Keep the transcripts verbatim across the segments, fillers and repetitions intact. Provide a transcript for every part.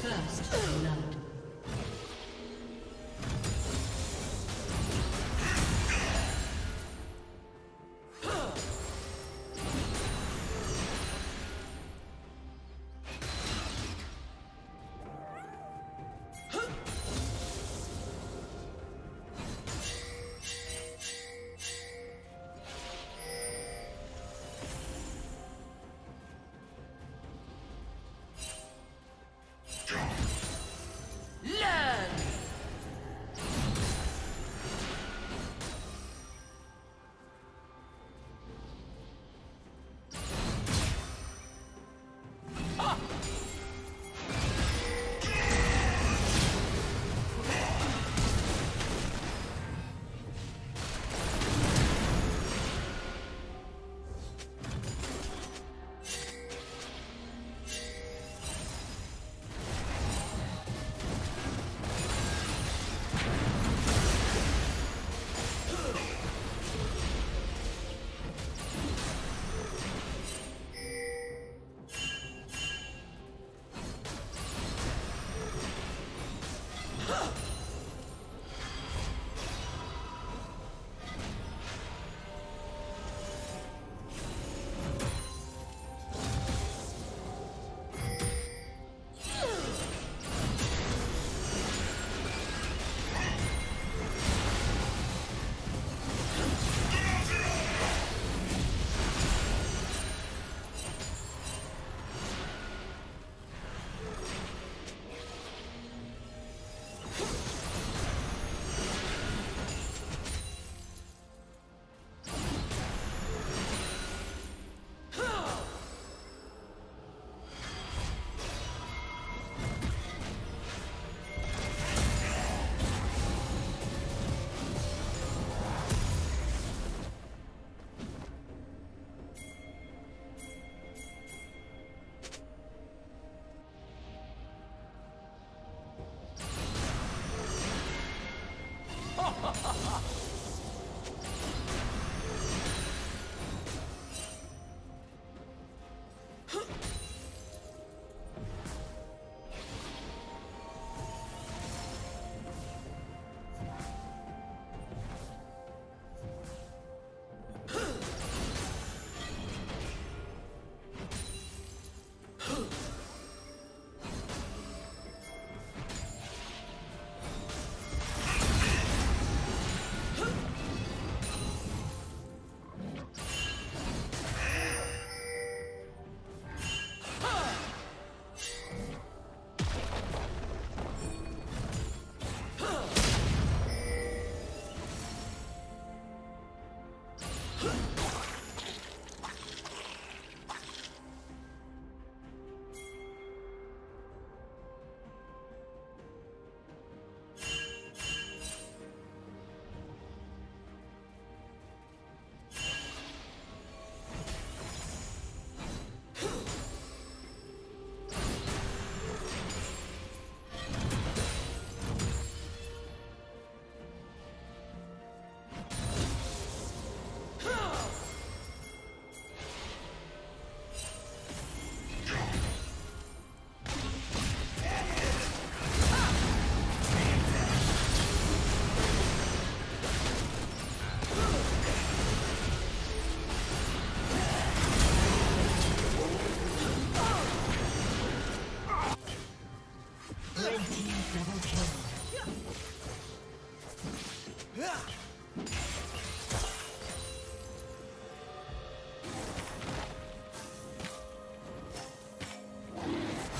First blood.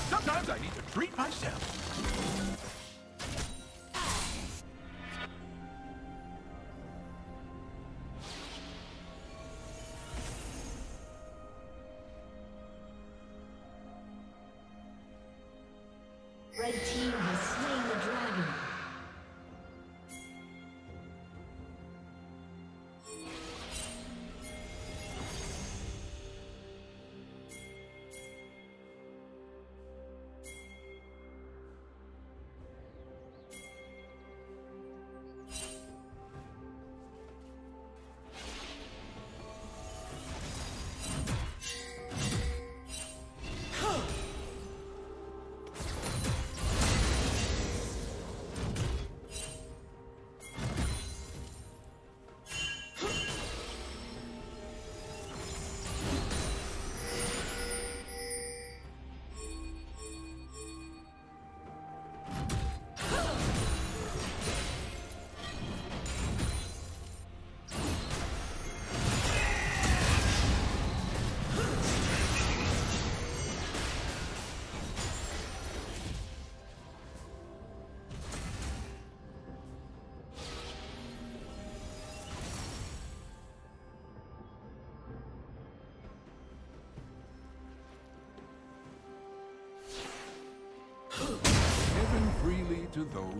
Sometimes I need to treat myself. Red team has slain the dragon.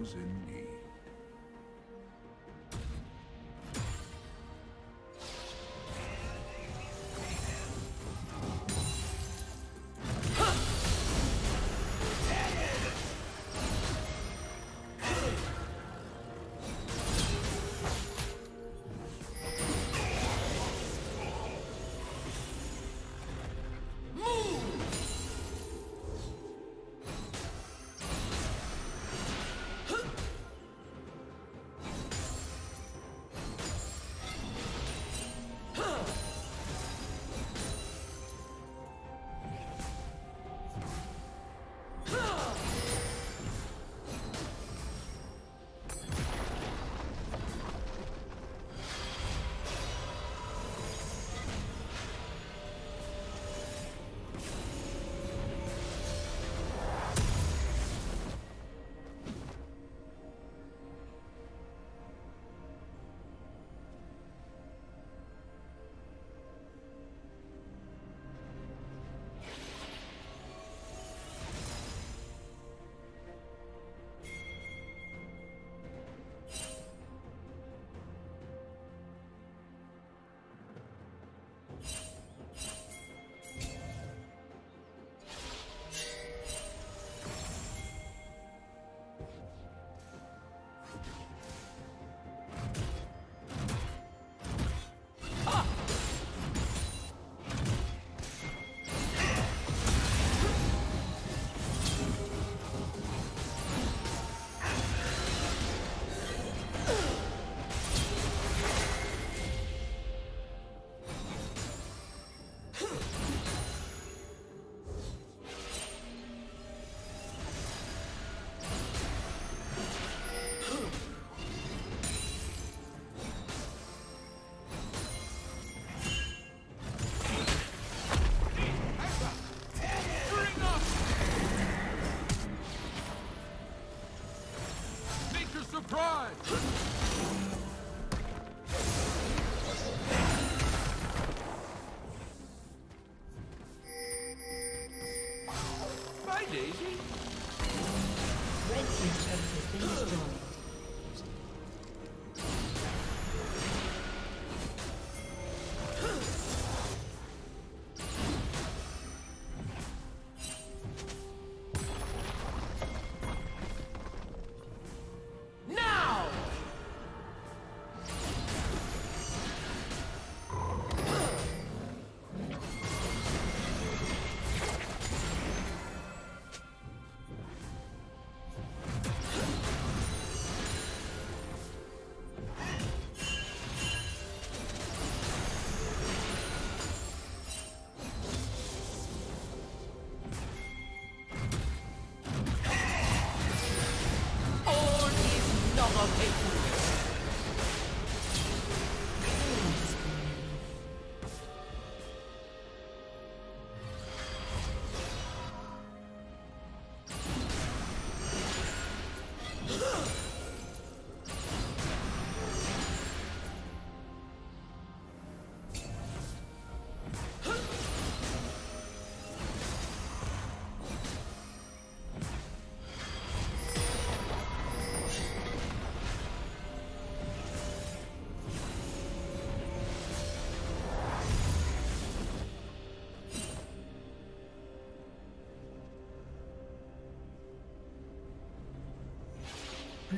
those in need.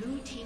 Blue team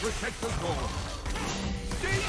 Protect the goal. Daisy!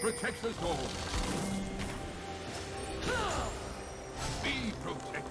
Protect us all. Be protected.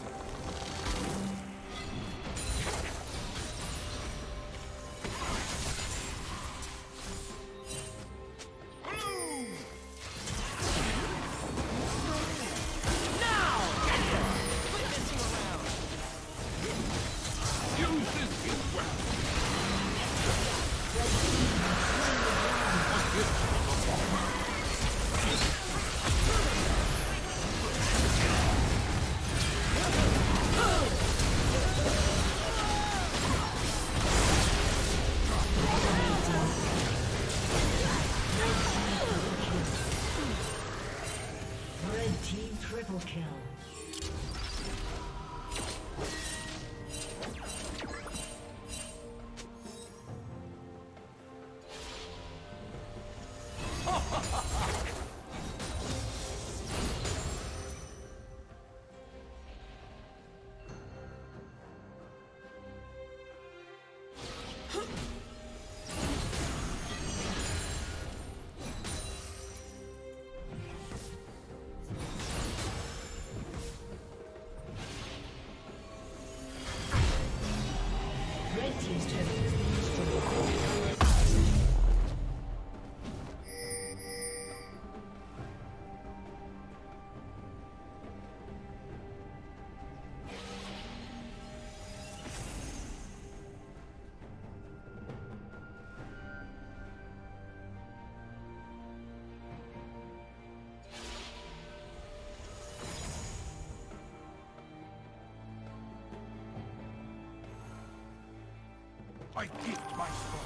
I keep my sword.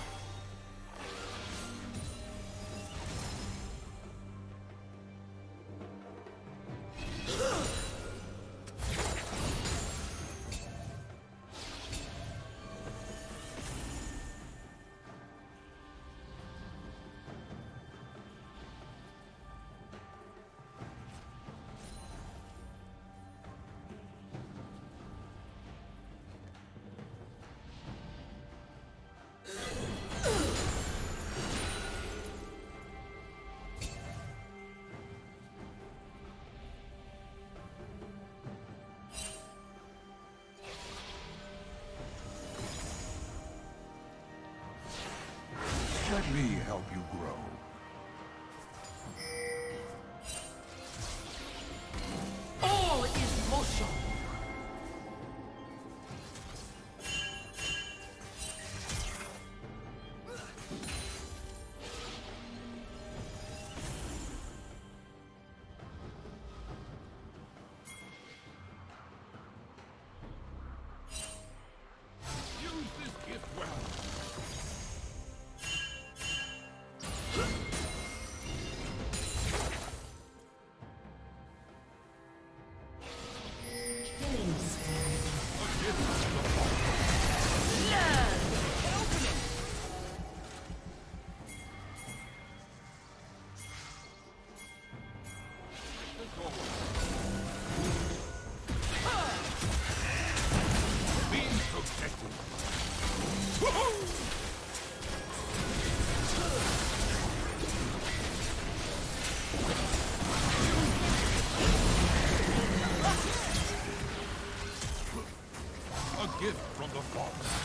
Let me help you grow. All is motion. a gift from the gods.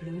Blue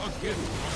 A gift from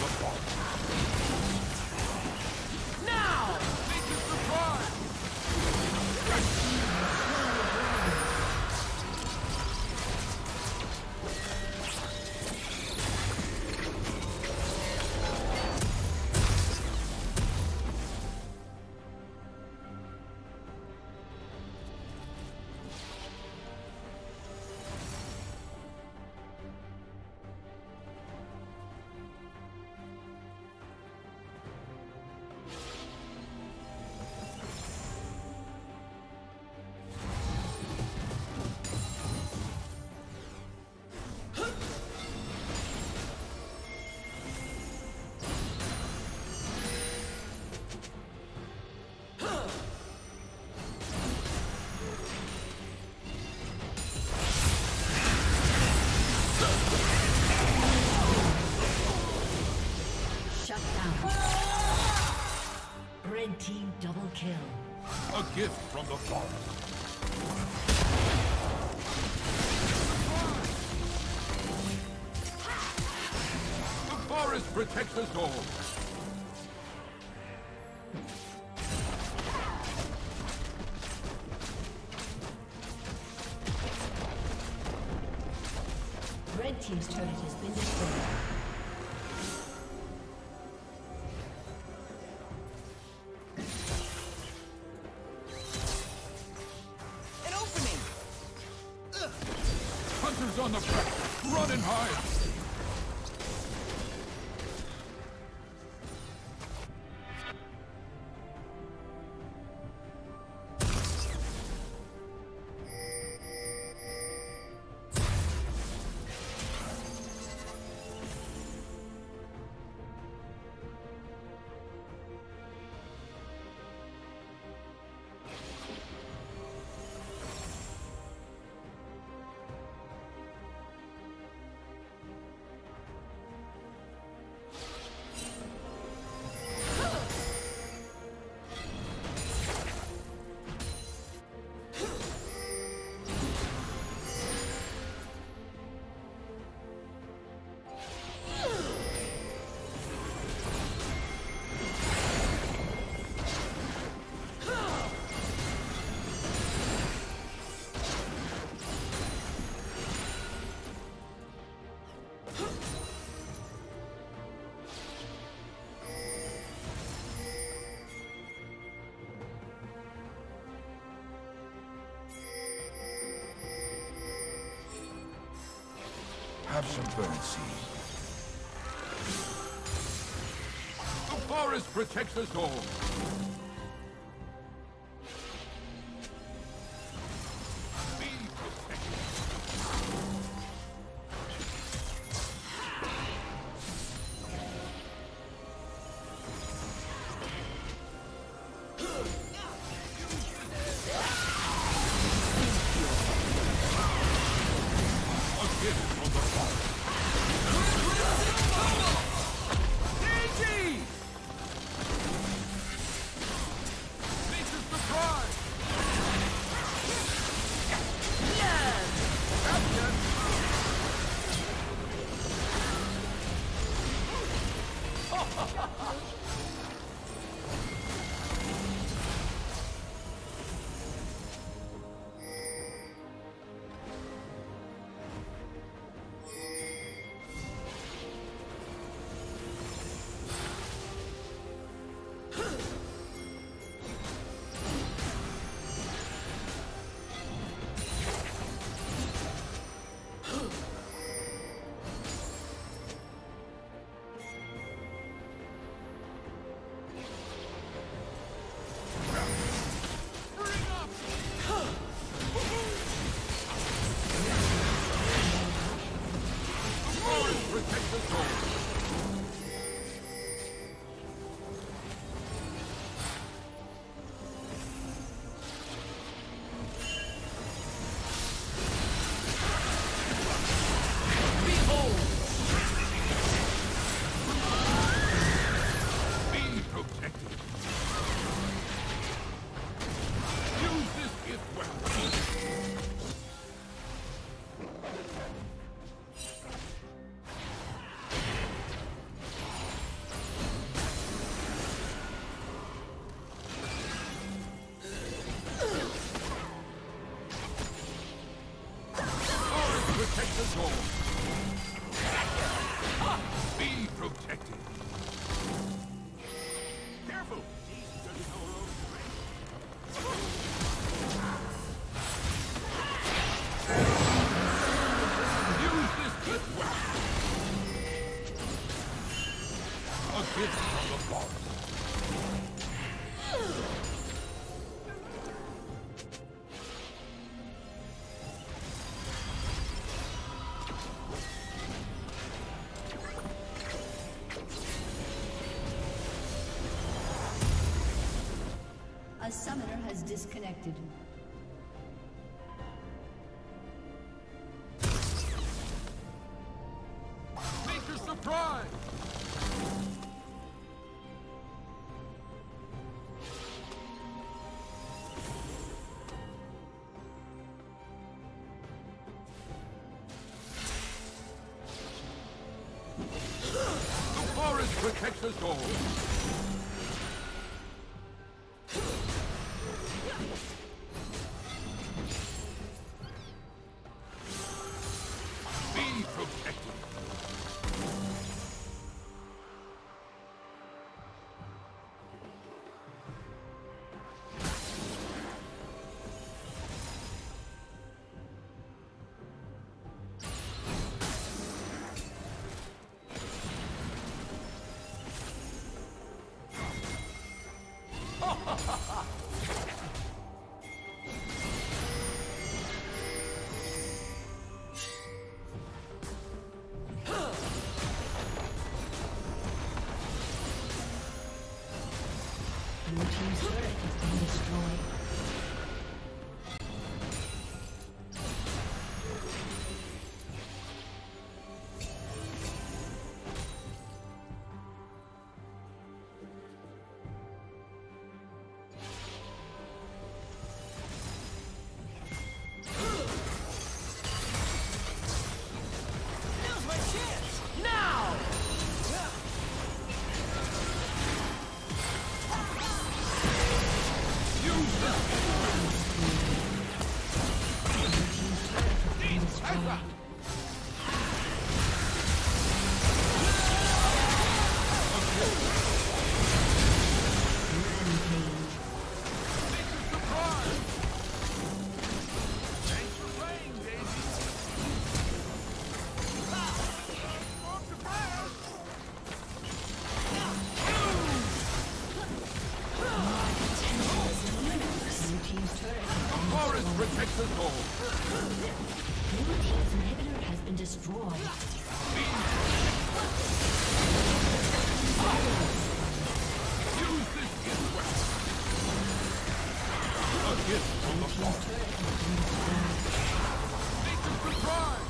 the forest. The forest protects us all. Red team's turret has been destroyed. On the back. Run and hide. Have some burnt seed. The forest protects us all. A summoner has disconnected. Use them! protects us all. Blue team's inhibitor has been destroyed. Use this gift. A gift from the forest. Nature's return.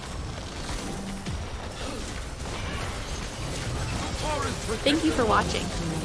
The forest protects us all. Thank you for watching.